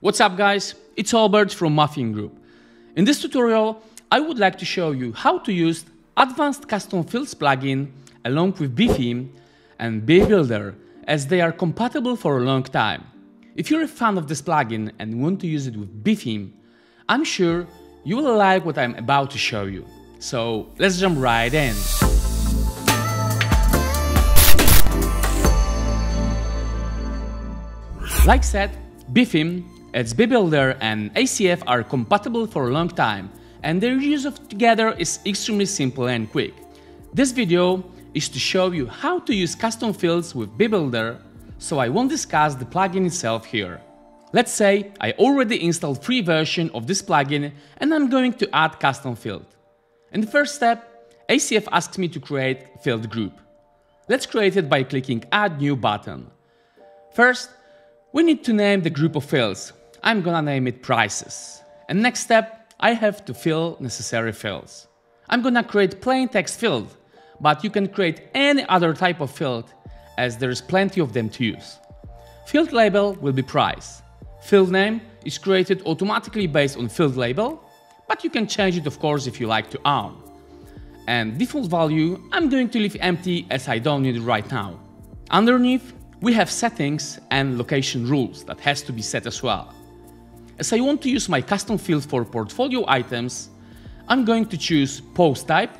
What's up guys, it's Albert from Muffin Group. In this tutorial, I would like to show you how to use Advanced Custom Fields plugin along with BeTheme and BeBuilder as they are compatible for a long time. If you're a fan of this plugin and want to use it with BeTheme, I'm sure you will like what I'm about to show you. So let's jump right in. Like said, BeTheme, its BeBuilder and ACF are compatible for a long time, and their use of together is extremely simple and quick. This video is to show you how to use custom fields with BeBuilder, so I won't discuss the plugin itself here. Let's say I already installed free version of this plugin and I'm going to add custom field. In the first step, ACF asks me to create field group. Let's create it by clicking Add New button. First, we need to name the group of fields. I'm gonna name it prices. And next step, I have to fill necessary fields. I'm gonna create plain text field, but you can create any other type of field as there's plenty of them to use. Field label will be price. Field name is created automatically based on field label, but you can change it of course if you like to own. And default value, I'm going to leave empty as I don't need it right now. Underneath, we have settings and location rules that has to be set as well. As I want to use my custom field for portfolio items, I'm going to choose post type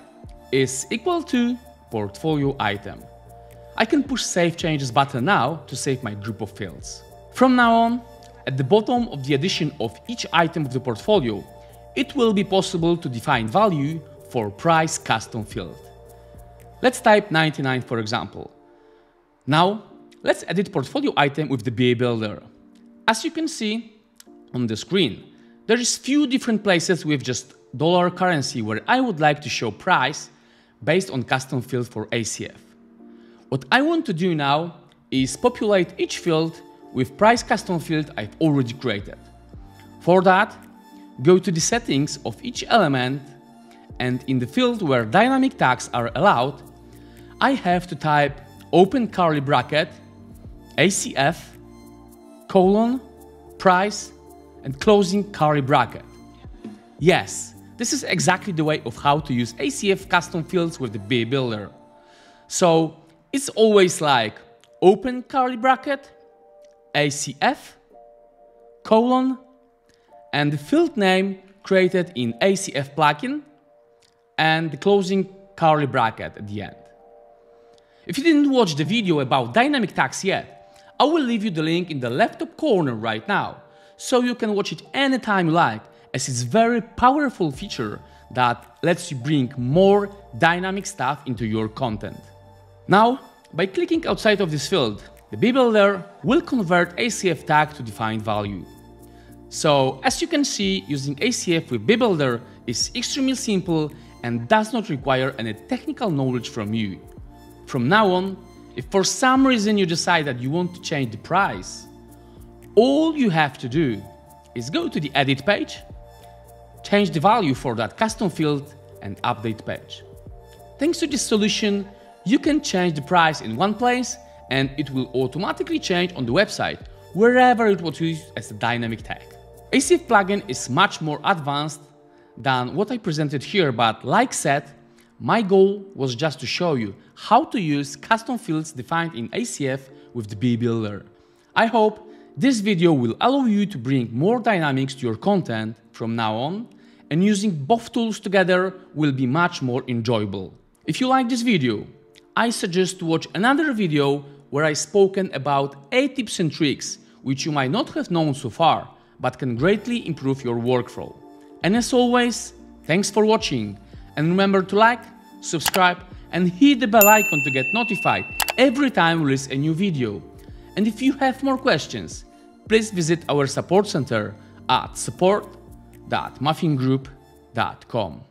is equal to portfolio item. I can push save changes button now to save my group of fields. From now on, at the bottom of the addition of each item of the portfolio, it will be possible to define value for price custom field. Let's type 99 for example. Now, let's edit portfolio item with the BeBuilder. As you can see on the screen, there is few different places with just dollar currency where I would like to show price based on custom field for ACF. What I want to do now is populate each field with price custom field I've already created. For that, go to the settings of each element, and in the field where dynamic tags are allowed, I have to type open curly bracket ACF, colon, price, and closing curly bracket. Yes, this is exactly the way of how to use ACF custom fields with the BeBuilder. So it's always like open curly bracket, ACF, colon, and the field name created in ACF plugin, and the closing curly bracket at the end. If you didn't watch the video about dynamic tags yet, I will leave you the link in the left top corner right now, so you can watch it anytime you like, as it's a very powerful feature that lets you bring more dynamic stuff into your content. Now, by clicking outside of this field, the BeBuilder will convert ACF tag to defined value. So, as you can see, using ACF with BeBuilder is extremely simple and does not require any technical knowledge from you. From now on, if for some reason you decide that you want to change the price, all you have to do is go to the edit page, change the value for that custom field and update page. Thanks to this solution, you can change the price in one place and it will automatically change on the website, wherever it was used as a dynamic tag. ACF plugin is much more advanced than what I presented here, but like said, my goal was just to show you how to use custom fields defined in ACF with the BeBuilder. I hope this video will allow you to bring more dynamics to your content from now on, and using both tools together will be much more enjoyable. If you like this video, I suggest to watch another video where I've spoken about 8 tips and tricks which you might not have known so far, but can greatly improve your workflow. And as always, thanks for watching. And remember to like, subscribe and hit the bell icon to get notified every time we release a new video. And if you have more questions, please visit our support center at support.muffingroup.com.